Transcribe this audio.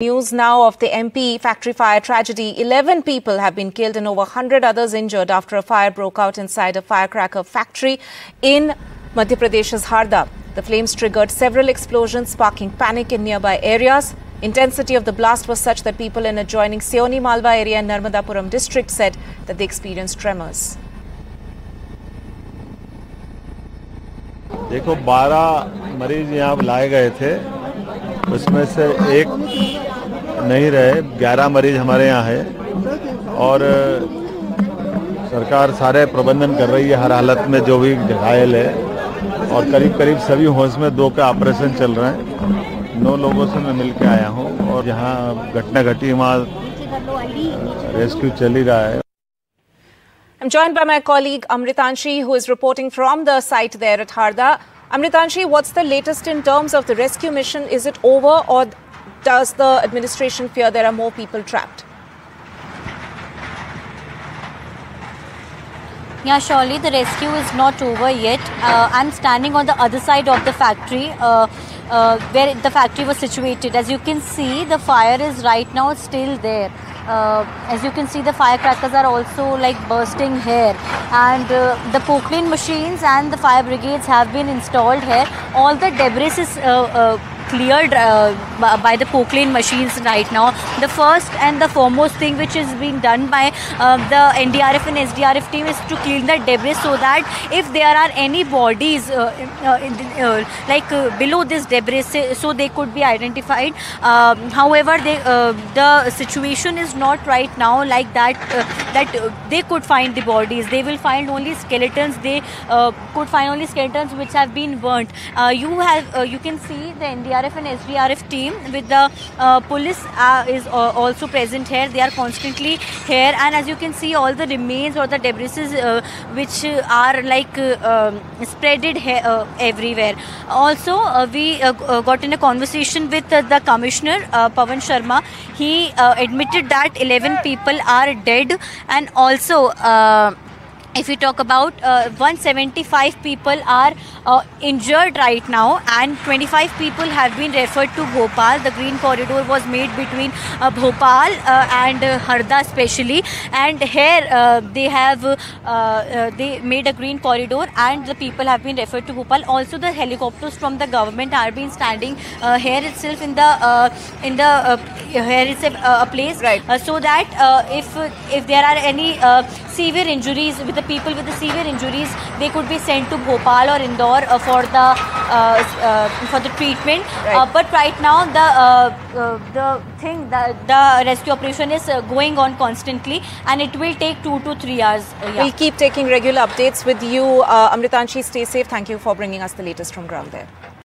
News now of the MP factory fire tragedy. 11 people have been killed and over 100 others injured after a fire broke out inside a firecracker factory in Madhya Pradesh's Harda. The flames triggered several explosions, sparking panic in nearby areas. Intensity of the blast was such that people in adjoining Seoni Malwa area and Narmadapuram district said that they experienced tremors. देखो 12 मरीज यहाँ लाए गए थे, उसमें से एक नहीं रहे, 11 मरीज हमारे यहाँ है और सरकार सारे प्रबंधन कर रही है हर हालत में, जो भी घायल है, और करीब सभी होश में, 2 का ऑपरेशन चल रहा है। 9 लोगों से मैं मिल के आया हूँ और यहाँ घटना घटी, वहाँ रेस्क्यू चल ही रहा है। I'm joined by my colleague Amritanshi, who is reporting from the site there at Harda. Amritanshi, what's the latest in terms of the rescue mission? Is it over, or does the administration fear there are more people trapped? Yeah, surely the rescue is not over yet. I'm standing on the other side of the factory where the factory was situated. As you can see, the fire is right now still there. As you can see, the firecrackers are also like bursting here, and the Poclain machines and the fire brigades have been installed here. All the debris is cleared by the Poclain machines right now. The first and the foremost thing which is being done by the NDRF and SDRF team is to clean the debris, so that if there are any bodies below this debris, so they could be identified. However, the situation is not right now like that, they could find the bodies. They will find only skeletons. They could find only skeletons which have been burnt. You can see the NDRF and SDRF team with the police is also present here. They are constantly here, and as you can see, all the remains or the debris which are spreaded here, everywhere. Also, we got in a conversation with the commissioner Pavan Sharma. He admitted that 11 people are dead, and also if we talk about 175 people are injured right now, and 25 people have been referred to Bhopal. The green corridor was made between Bhopal and Harda especially, and here they made a green corridor and the people have been referred to Bhopal. Also, the helicopters from the government are being standing here itself in the here itself a place, right, so that if there are any severe injuries with the people with the severe injuries, they could be sent to Bhopal or Indore for the treatment. Right. But right now, the rescue operation is going on constantly, and it will take 2 to 3 hours. We'll keep taking regular updates with you, Amritanshi. Stay safe. Thank you for bringing us the latest from ground there.